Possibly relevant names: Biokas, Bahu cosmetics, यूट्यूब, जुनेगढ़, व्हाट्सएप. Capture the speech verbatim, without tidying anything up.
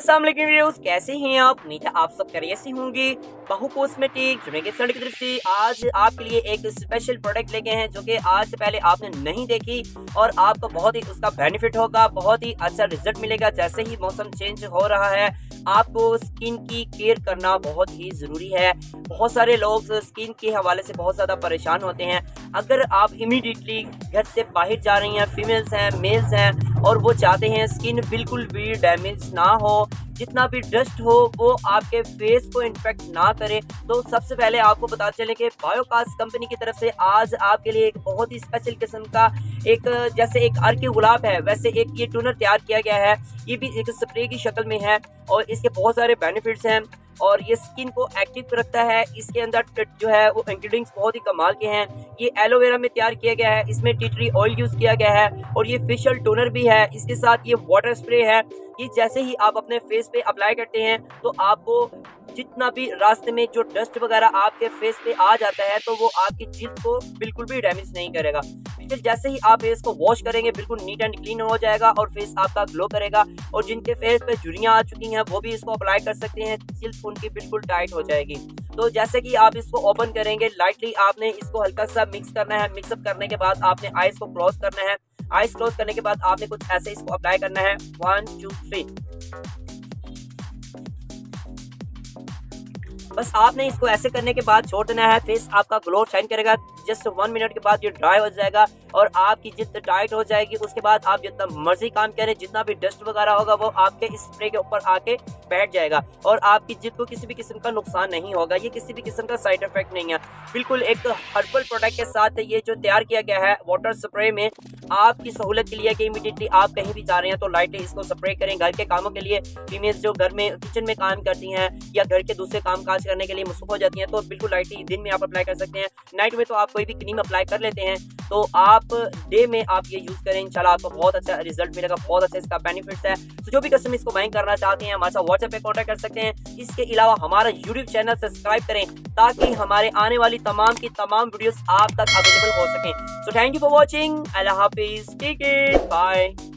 अस्सलाम वालेकुम व्यूअर्स, कैसे हैं आप? उम्मीद है आप सब खैरियत से होंगे। बाहू कॉस्मेटिक्स जुनेगढ़ की तरफ से आज आपके लिए एक स्पेशल प्रोडक्ट लेके हैं जो कि आज से पहले आपने नहीं देखी और आपको बहुत ही उसका बेनिफिट होगा, बहुत ही अच्छा रिजल्ट मिलेगा। जैसे ही मौसम चेंज हो रहा है, आपको स्किन की केयर करना बहुत ही जरूरी है। बहुत सारे लोग स्किन के हवाले से बहुत ज्यादा परेशान होते हैं। अगर आप इमीडिएटली घर से बाहर जा रही हैं, फीमेल्स हैं, मेल्स हैं, और वो चाहते हैं स्किन बिल्कुल भी डैमेज ना हो, जितना भी डस्ट हो वो आपके फेस को इन्फेक्ट ना करे, तो सबसे पहले आपको पता चले कि बायोकास कंपनी की तरफ से आज आपके लिए एक बहुत ही स्पेशल किस्म का एक, जैसे एक अर्क गुलाब है वैसे एक ये टोनर तैयार किया गया है। ये भी एक स्प्रे की शक्ल में है और इसके बहुत सारे बेनिफिट्स हैं और ये स्किन को एक्टिव रखता है। इसके अंदर जो है वो इंग्रेडिएंट्स बहुत ही कमाल के हैं। ये एलोवेरा में तैयार किया गया है, इसमें टी ट्री ऑयल यूज़ किया गया है और ये फेशियल टोनर भी है। इसके साथ ये वाटर स्प्रे है। ये जैसे ही आप अपने फेस पे अप्लाई करते हैं तो आपको जितना भी रास्ते में जो डस्ट वगैरह आपके फेस पे आ जाता है तो वो आपकी जिल्द को बिल्कुल भी डैमेज नहीं करेगा। बिल्कुल जैसे ही आप फेस को वॉश करेंगे बिल्कुल नीट एंड क्लीन हो जाएगा और फेस आपका ग्लो करेगा। और जिनके फेस पे झुर्रियाँ आ चुकी हैं वो भी इसको अप्लाई कर सकते हैं, जिल्द उनकी बिल्कुल टाइट हो जाएगी। तो जैसे कि आप इसको ओपन करेंगे, लाइटली आपने इसको हल्का सा मिक्स करना है। मिक्सअप करने के बाद आपने आईज को क्लोज करना है। आईज क्लोज करने के बाद आपने कुछ ऐसे इसको अप्लाई करना है, वन टू थ्री। बस आपने इसको ऐसे करने के बाद छोड़ देना है। फेस आपका ग्लो शाइन करेगा। जस्ट वन मिनट के बाद ये ड्राई हो जाएगा और आपकी जिल्द टाइट हो जाएगी। उसके बाद आप जितना मर्जी काम करें, जितना भी डस्ट वगैरह होगा वो आपके इस स्प्रे के ऊपर आके बैठ जाएगा और आपकी जिल्द को किसी भी किस्म का नुकसान नहीं होगा। ये किसी भी किस्म का साइड इफेक्ट नहीं है। बिल्कुल एक हर्बल प्रोडक्ट के साथ ये जो तैयार किया गया है वाटर स्प्रे में आपकी सहूलत के लिए कि इमीडिएटली आप कहीं भी जा रहे हैं तो लाइटली इसको स्प्रे करें। घर के कामों के लिए फीमेल्स जो घर में किचन में काम करती हैं या घर के दूसरे काम काज करने के लिए मसरूफ हो जाती हैं तो बिल्कुल लाइटली दिन में आप अप्लाई कर सकते हैं। नाइट में तो आप कोई भी क्रीम अप्लाई कर लेते हैं, तो आप डे में आप ये यूज़ करें, इंशाल्लाह आपको बहुत अच्छा रिजल्ट मिलेगा, बहुत अच्छा इसका बेनिफिट्स है। तो जो भी कस्टमर इसको बाइंग करना चाहते हैं हमारे साथ व्हाट्सएप पे कॉन्टैक्ट कर सकते हैं। इसके अलावा हमारा यूट्यूब चैनल सब्सक्राइब करें ताकि हमारे आने वाली तमाम की तमाम वीडियोस आप तक अवेलेबल हो सकें। So thank you for watching. अल्लाह हाफिज़, टेक केयर, बाय।